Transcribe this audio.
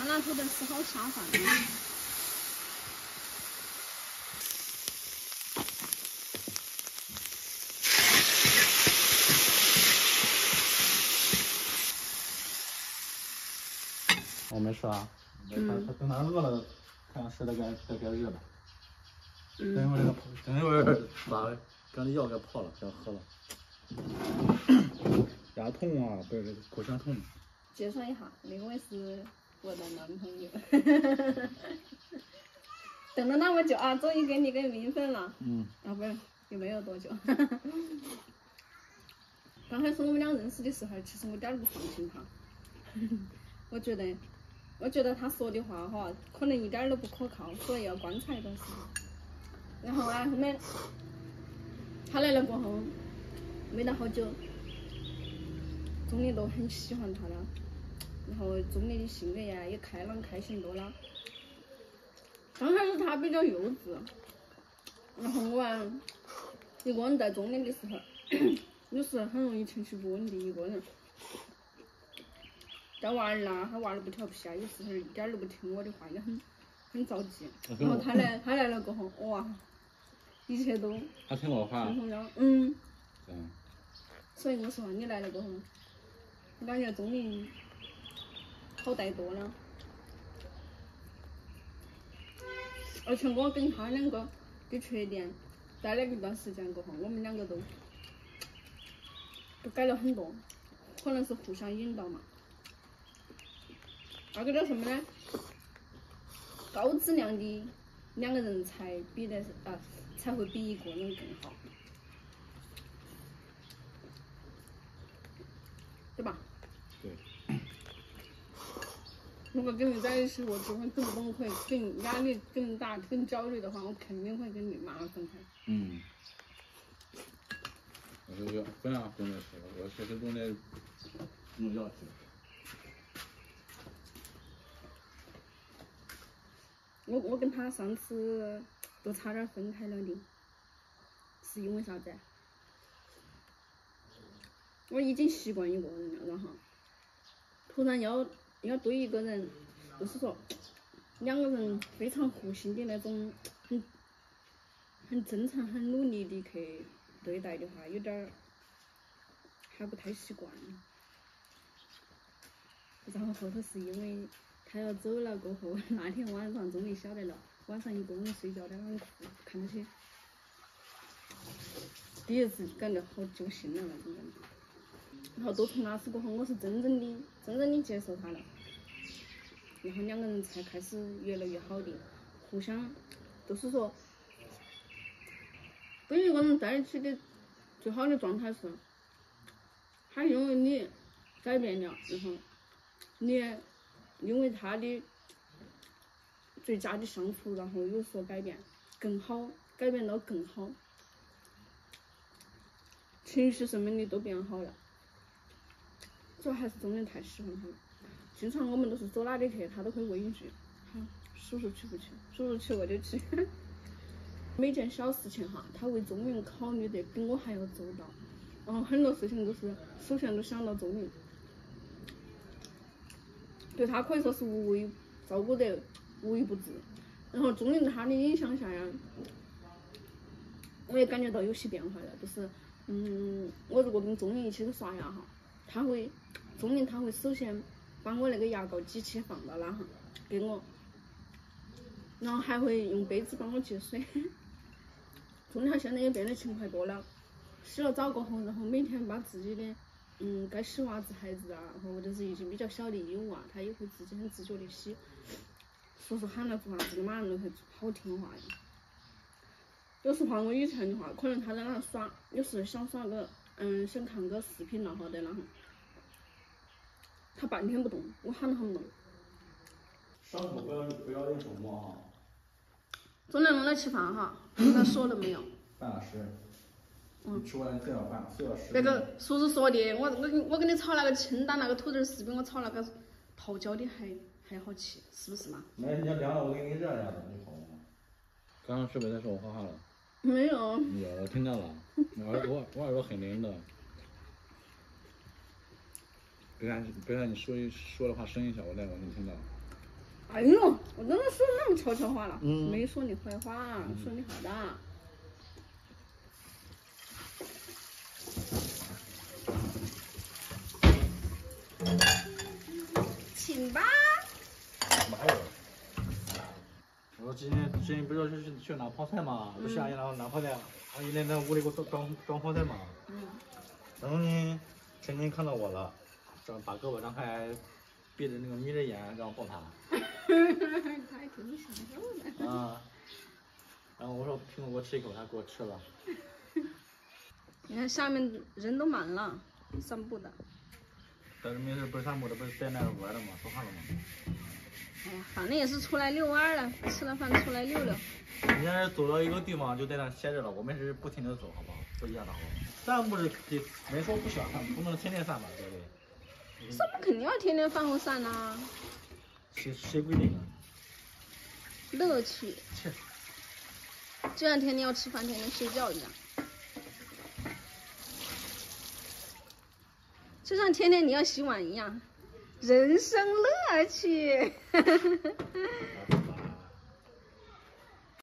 传蜡烛的时候想法呢？我没吃啊，他等他饿了，看吃的该热了。等一会儿把刚才药给泡了，要喝了。牙痛啊，不是口腔痛。介绍一下，林卫是我的男朋友，等了那么久啊，终于给你个名分了。嗯。啊，不是，也没有多久。刚开始我们俩认识的时候，其实我一点都不放心他。我觉得他说的话哈，可能一点都不可靠，所以要观察一段时间。然后啊，后面他来了过后，没到好久，钟丽都很喜欢他了。然后钟丽的性格呀也开朗开心多了。刚开始他比较幼稚，然后我啊一个人在钟丽的时候，有时候很容易情绪不稳定，一个人。带娃儿啦，他娃儿不调皮啊，有时候一点都不听我的话，也很着急。然后他来了过后，哇，一切都他听我话。嗯。嗯。所以我说你来了过后，我感觉钟丽好带多了，而且我跟他两个的缺点待了一段时间过后，我们两个都改了很多，可能是互相引导嘛。那个叫什么呢？高质量的两个人才会比一个人更好，对吧？对。如果跟你在一起，我只会更崩溃、更压力更大、更焦虑的话，我肯定会跟你马上分开。嗯。我是要非常重视我确实重视这种要求。我跟他上次都差点分开了的，是因为啥子？我已经习惯一个人了，然后突然要对一个人，就是说两个人非常互信的那种，很正常、很努力的去对待的话，有点儿还不太习惯。然后后头是因为。他要走了过后，那天晚上终于晓得了，晚上一个人睡觉在那哭，看到些，第一次感觉好揪心了那种感觉。然后都从那次过后，我是真正的接受他了，然后两个人才开始越来越好的，互相就是说，跟一个人在一起的最好的状态是，他因为你改变了，然后你。因为他的最佳的相处，然后有所改变，更好，改变到更好，情绪什么的都变好了。主要还是钟丽太喜欢他了，经常我们都是走哪里去，他都会问一句：“好，叔叔去不去？叔叔去我就去。”每件小事情哈，他为钟丽考虑的比我还要周到，然后很多事情都是首先都想到钟丽。对他可以说是照顾得无微不至，然后钟丽他的影响下呀，我也感觉到有些变化了。就是，我如果跟钟丽一起去刷牙哈，钟丽他会首先把我那个牙膏机器放到那哈给我，然后还会用杯子帮我接水。钟丽他现在也变得勤快多了，洗了澡过后，然后每天把自己的。该洗袜子、鞋子啊，或者是一些比较小的衣物啊，他也会自己很自觉的洗。叔叔喊他做啥子，马上就会做，好听话呀。有时候我以前的话，可能他在那耍，有时候想耍个，想看个视频了，或者那哈，他半天不动，我喊都喊不动。上课不要用手摸啊。中间我们来吃饭哈，他说了没有？半小时。你吃完最好饭，最好吃。那个叔叔说的，我给你炒那个清淡那个土豆丝，比我炒那个泡椒的还好吃，是不是嘛？那你要凉了，我给你热点的，你好吗？刚刚是不是在说我画画了？没有。有，我听到了。我耳朵很灵的。别让你说的话声音小，我听到。哎呦，我真的说那么悄悄话了，没说你坏话，说你好的。请吧。哪有？我说今天不是去拿泡菜嘛，不下雨然后拿泡菜，阿姨在屋里给我装泡菜嘛。然后呢，前天看到我了，把胳膊张开，闭着那个眯着眼这样抱他。他还挺享受的。啊。然后我说苹果给我吃一口，他给我吃了。你看下面人都满了，散步的。但是没事，不是散步的，不是在那玩的嘛，说话了嘛。哎呀，反正也是出来遛弯了，吃了饭出来溜溜。你要是走到一个地方就在那歇着了，我们是不停的走，好不好？不一样的，好不好？散步是可以，没说不喜欢散步，不能天天散吧，对不对？散步肯定要天天饭后散呐。谁规定的？乐趣。切。就像天天要吃饭，天天睡觉一样。就像天天你要洗碗一样，人生乐趣。